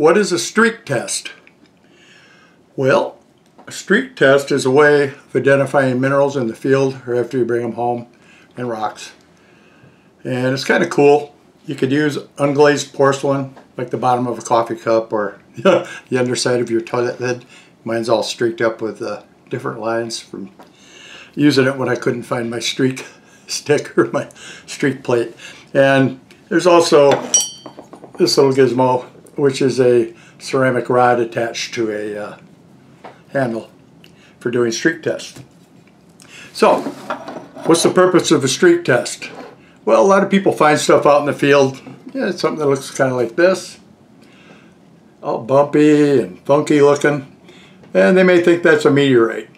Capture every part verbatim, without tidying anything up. What is a streak test? Well, a streak test is a way of identifying minerals in the field or after you bring them home, and rocks. And it's kind of cool. You could use unglazed porcelain, like the bottom of a coffee cup or the underside of your toilet lid. Mine's all streaked up with uh, different lines from using it when I couldn't find my streak stick or my streak plate. And there's also this little gizmo, which is a ceramic rod attached to a uh, handle for doing streak tests. So what's the purpose of a streak test? Well, a lot of people find stuff out in the field. Yeah, it's something that looks kind of like this, all bumpy and funky looking, and they may think that's a meteorite.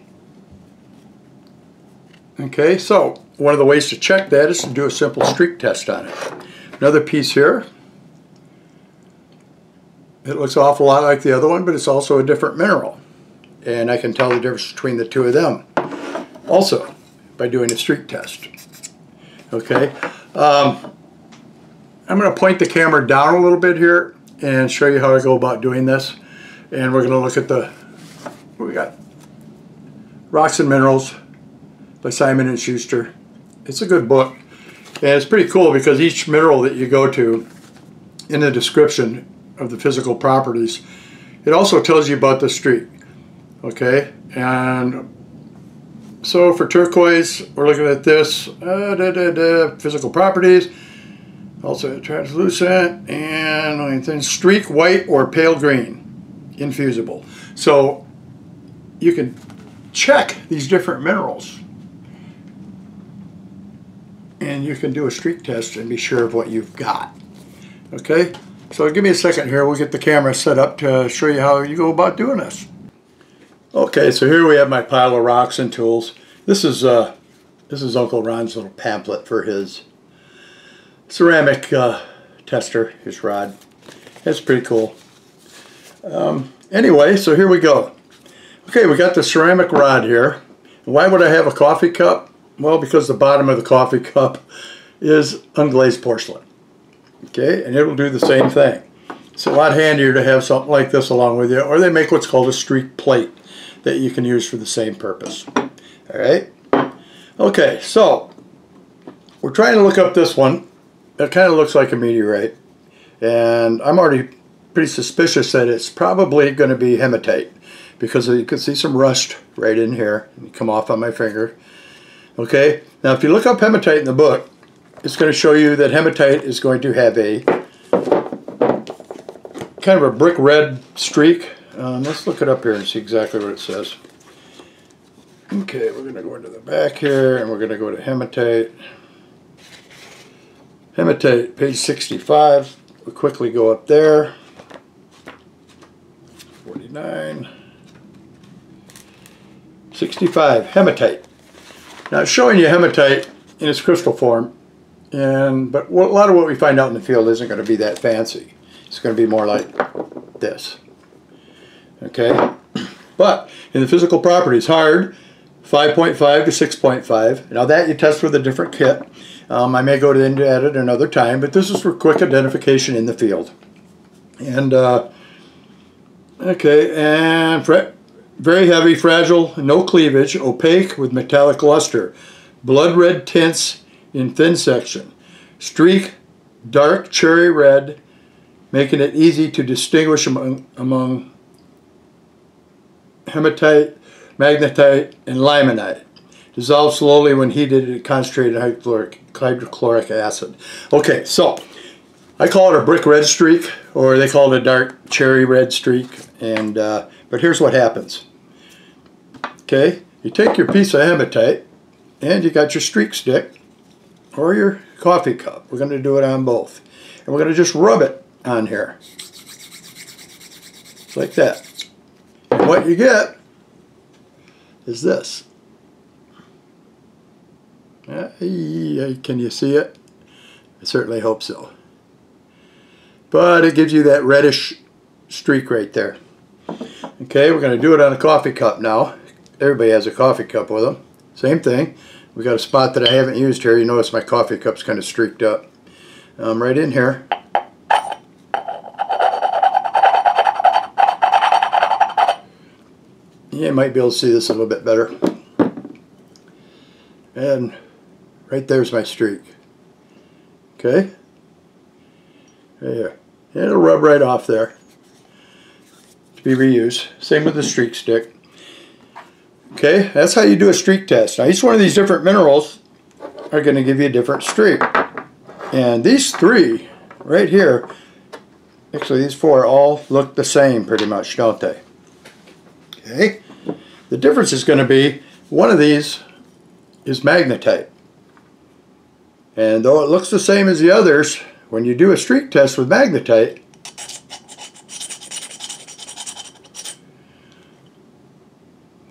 Okay, so one of the ways to check that is to do a simple streak test on it. Another piece here. It looks an awful lot like the other one, but it's also a different mineral. And I can tell the difference between the two of them also by doing a streak test. Okay, um, I'm going to point the camera down a little bit here and show you how I go about doing this. And we're going to look at the, what we got? Rocks and Minerals by Simon and Schuster. It's a good book, and it's pretty cool because each mineral that you go to, in the description of the physical properties, it also tells you about the streak. Okay, and so for turquoise, we're looking at this uh, da, da, da, physical properties, also translucent, and then streak white or pale green, infusible. So you can check these different minerals, and you can do a streak test and be sure of what you've got. Okay, so give me a second here, we'll get the camera set up to show you how you go about doing this. Okay, so here we have my pile of rocks and tools. This is uh, this is Uncle Ron's little pamphlet for his ceramic uh, tester, his rod. It's pretty cool. Um, anyway, so here we go. Okay, we got the ceramic rod here. Why would I have a coffee cup? Well, because the bottom of the coffee cup is unglazed porcelain. Okay, and it will do the same thing. It's a lot handier to have something like this along with you, or they make what's called a streak plate that you can use for the same purpose. All right. Okay, so we're trying to look up this one. It kind of looks like a meteorite, and I'm already pretty suspicious that it's probably going to be hematite because you can see some rust right in here and come off on my finger. Okay, now if you look up hematite in the book, it's going to show you that hematite is going to have a kind of a brick red streak. Um, let's look it up here and see exactly what it says. Okay, we're going to go into the back here, and we're going to go to hematite. Hematite, page sixty-five. We'll quickly go up there. forty-nine. sixty-five, hematite. Now it's showing you hematite in its crystal form, and but a lot of what we find out in the field isn't going to be that fancy. It's going to be more like this. Okay, but in the physical properties, hard, five point five to six point five. Now that you test with a different kit. Um, I may go into that at another time, but this is for quick identification in the field. And uh, okay, and very heavy, fragile, no cleavage, opaque with metallic luster, blood red tints in thin section, streak dark cherry red, making it easy to distinguish among, among hematite, magnetite, and limonite. Dissolves slowly when heated in concentrated hydrochloric, hydrochloric acid. Okay, so I call it a brick red streak, or they call it a dark cherry red streak, and uh, but here's what happens. Okay, you take your piece of hematite, and you got your streak stick, or your coffee cup. We're going to do it on both. And we're going to just rub it on here, like that. And what you get is this. Can you see it? I certainly hope so. But it gives you that reddish streak right there. Okay, we're going to do it on a coffee cup now. Everybody has a coffee cup with them. Same thing. We got a spot that I haven't used here. You notice my coffee cup's kind of streaked up. Um, right in here. you might be able to see this a little bit better. And right there's my streak. Okay? Right here. It'll rub right off there. To be reused. Same with the streak stick. Okay? That's how you do a streak test. Now each one of these different minerals are going to give you a different streak. And these three right here, actually these four all look the same pretty much, don't they? Okay? The difference is going to be one of these is magnetite. And though it looks the same as the others, when you do a streak test with magnetite,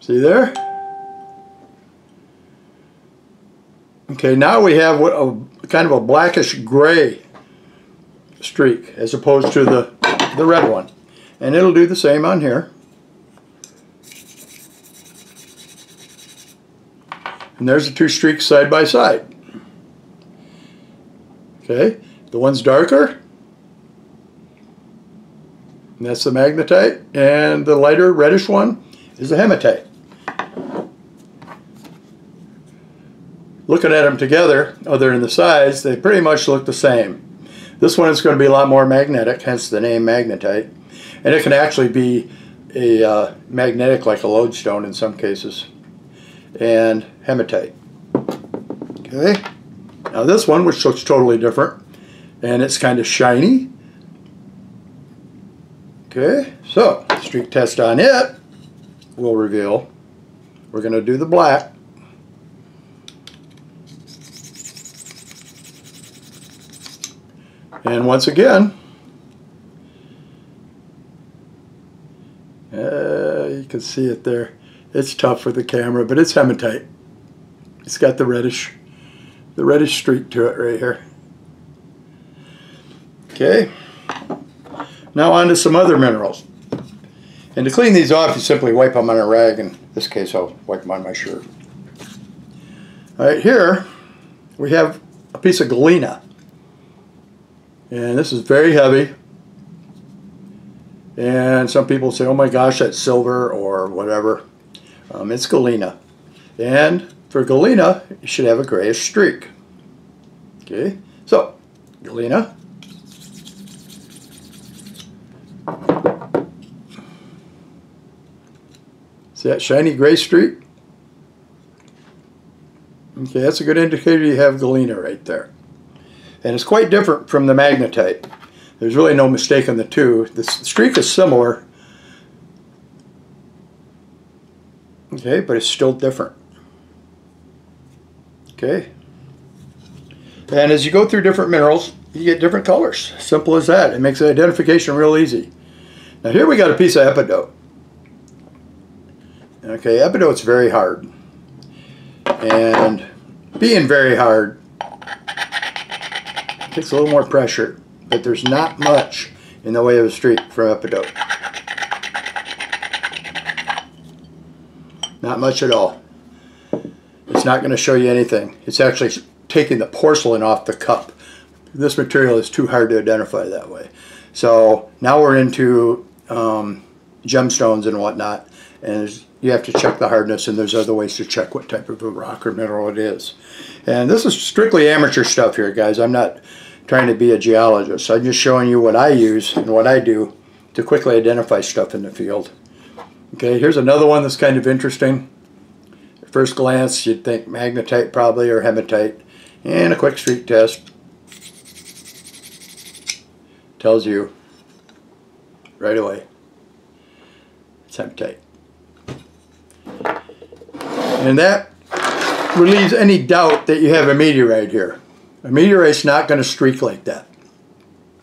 see there? Okay, now we have what a kind of a blackish gray streak as opposed to the, the red one. And it'll do the same on here. And there's the two streaks side by side. Okay, the one's darker, and that's the magnetite, and the lighter reddish one is the hematite. Looking at them together, other than the size, they pretty much look the same. This one is going to be a lot more magnetic, hence the name magnetite, and it can actually be a uh, magnetic like a lodestone in some cases, and hematite. Okay. Now this one, which looks totally different, and it's kind of shiny. Okay, so streak test on it will reveal. We're going to do the black. And once again, uh, you can see it there. It's tough with the camera, but it's hematite. It's got the reddish the reddish streak to it right here. Okay, now on to some other minerals. And to clean these off, you simply wipe them on a rag. In this case, I'll wipe them on my shirt. All right, here we have a piece of galena. And this is very heavy. And some people say, oh my gosh, that's silver or whatever. Um, it's galena. And for galena, you should have a grayish streak. Okay, so galena. See that shiny gray streak? Okay, that's a good indicator you have galena right there. And it's quite different from the magnetite. There's really no mistake on the two. The streak is similar. Okay, but it's still different. Okay. And as you go through different minerals, you get different colors. Simple as that. It makes the identification real easy. Now here we got a piece of epidote. Okay, epidote's very hard. And being very hard, it takes a little more pressure. But there's not much in the way of a streak from epidote. Not much at all. It's not going to show you anything. It's actually taking the porcelain off the cup. This material is too hard to identify that way. So now we're into um, gemstones and whatnot, and you have to check the hardness, and there's other ways to check what type of a rock or mineral it is. And this is strictly amateur stuff here, guys. I'm not trying to be a geologist. I'm just showing you what I use and what I do to quickly identify stuff in the field. Okay, here's another one that's kind of interesting. At first glance, you'd think magnetite probably, or hematite. And a quick streak test tells you right away it's hematite. And that relieves any doubt that you have a meteorite here. A meteorite's not going to streak like that.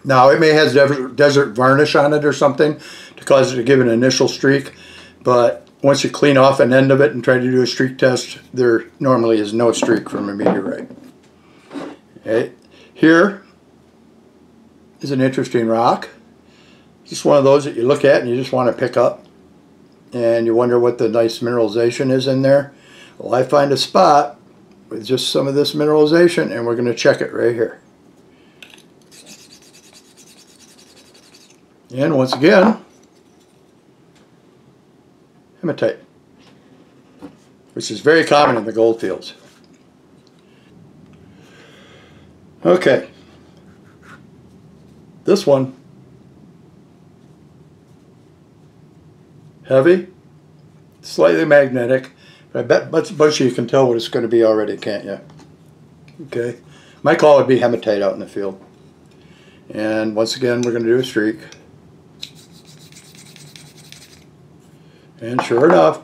Now, it may have desert varnish on it or something to cause it to give an initial streak. But once you clean off an end of it and try to do a streak test, there normally is no streak from a meteorite. Okay. Here is an interesting rock. Just one of those that you look at and you just want to pick up. And you wonder what the nice mineralization is in there. Well, I find a spot with just some of this mineralization, and we're going to check it right here. And once again, hematite. which is very common in the gold fields. Okay, this one, heavy, slightly magnetic, but I bet much, much of you can tell what it's going to be already, can't you? Okay, my call would be hematite out in the field. And once again, we're going to do a streak. And sure enough,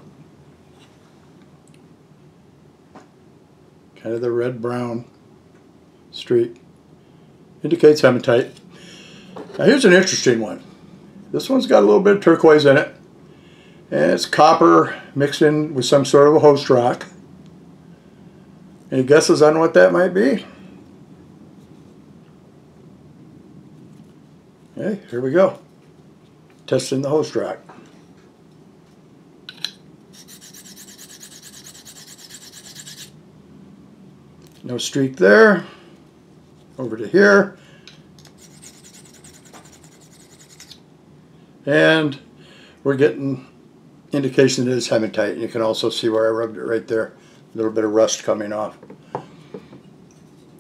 kind of the red-brown streak indicates hematite. Now here's an interesting one. This one's got a little bit of turquoise in it. And it's copper mixed in with some sort of a host rock. Any guesses on what that might be? Okay, here we go. Testing the host rock. No streak there. Over to here. And we're getting indication that it's hematite. You can also see where I rubbed it right there. A little bit of rust coming off.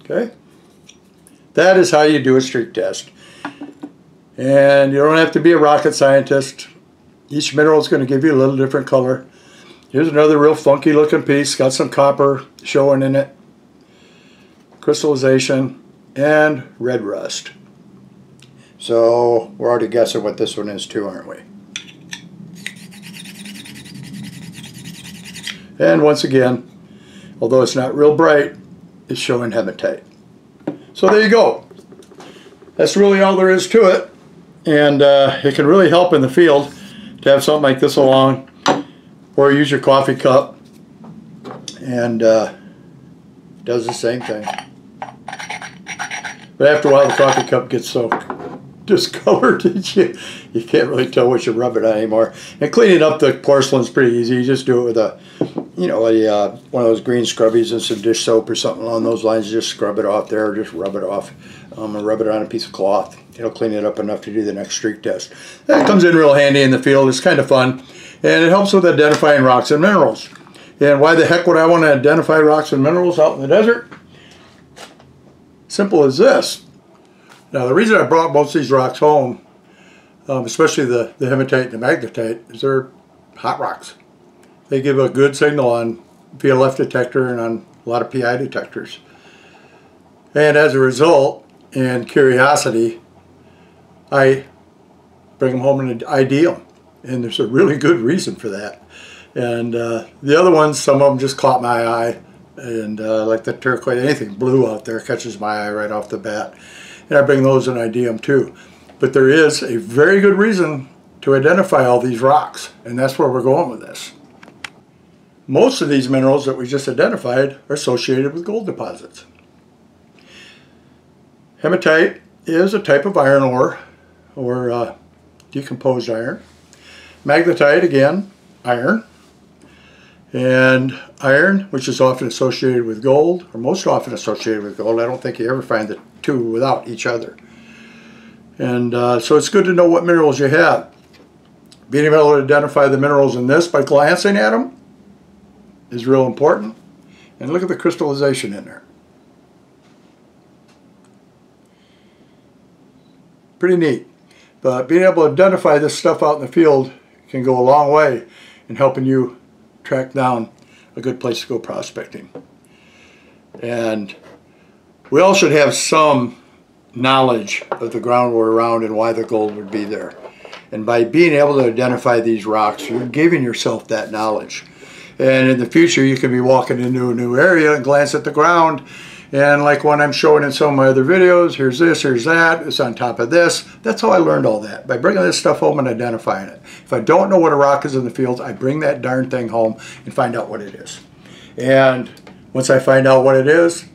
Okay. That is how you do a streak test. And you don't have to be a rocket scientist. Each mineral is going to give you a little different color. Here's another real funky looking piece. Got some copper showing in it. Crystallization and red rust. So we're already guessing what this one is too, aren't we? And once again, although it's not real bright, it's showing hematite. So there you go. That's really all there is to it. And uh, it can really help in the field to have something like this along, or use your coffee cup, and uh, does the same thing. But after a while, the coffee cup gets so discolored that you, you can't really tell what you rub it on anymore. And cleaning up the porcelain's pretty easy. You just do it with a, you know, a uh, one of those green scrubbies and some dish soap or something along those lines. You just scrub it off there, or just rub it off, um, and rub it on a piece of cloth. It'll clean it up enough to do the next streak test. That comes in real handy in the field. It's kind of fun, and it helps with identifying rocks and minerals. And why the heck would I want to identify rocks and minerals out in the desert? Simple as this. Now the reason I brought most of these rocks home, um, especially the, the hematite and the magnetite, is they're hot rocks. They give a good signal on V L F detector and on a lot of P I detectors. And as a result, and curiosity, I bring them home and I D them. And there's a really good reason for that. And uh, the other ones, some of them just caught my eye. And uh, like the turquoise, anything blue out there catches my eye right off the bat. And I bring those and I D them too. But there is a very good reason to identify all these rocks. And that's where we're going with this. Most of these minerals that we just identified are associated with gold deposits. Hematite is a type of iron ore, or uh, decomposed iron. Magnetite, again, iron. And iron, which is often associated with gold, or most often associated with gold. I don't think you ever find the two without each other. And uh, so it's good to know what minerals you have. Being able to identify the minerals in this by glancing at them is real important. And look at the crystallization in there. Pretty neat. But being able to identify this stuff out in the field can go a long way in helping you track down a good place to go prospecting. And we all should have some knowledge of the ground we're around and why the gold would be there. And by being able to identify these rocks, you're giving yourself that knowledge. And in the future, you could be walking into a new area and glance at the ground. And like when I'm showing in some of my other videos, here's this, here's that, it's on top of this. That's how I learned all that, by bringing this stuff home and identifying it. If I don't know what a rock is in the fields, I bring that darn thing home and find out what it is. And once I find out what it is,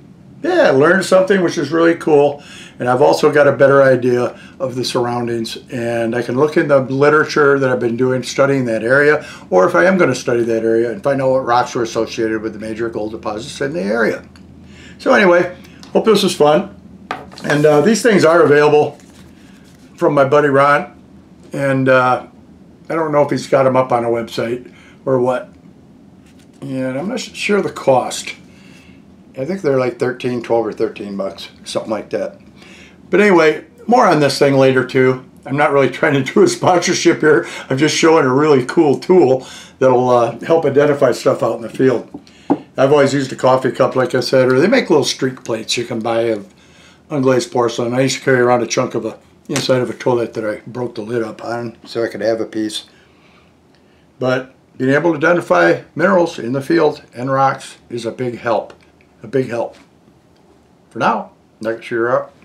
yeah, I learned something, which is really cool. And I've also got a better idea of the surroundings. And I can look in the literature that I've been doing studying that area, or if I am going to study that area, and find out what rocks are associated with the major gold deposits in the area. So anyway, hope this was fun. And uh, these things are available from my buddy Ron. And uh, I don't know if he's got them up on a website or what. and I'm not sure the cost. I think they're like thirteen, twelve or thirteen bucks, something like that. But anyway, more on this thing later too. I'm not really trying to do a sponsorship here. I'm just showing a really cool tool that'll uh, help identify stuff out in the field. I've always used a coffee cup, like I said, or they make little streak plates you can buy of unglazed porcelain. I used to carry around a chunk of a inside of a toilet that I broke the lid up on so I could have a piece. But being able to identify minerals in the field and rocks is a big help. A big help. For now, next year up.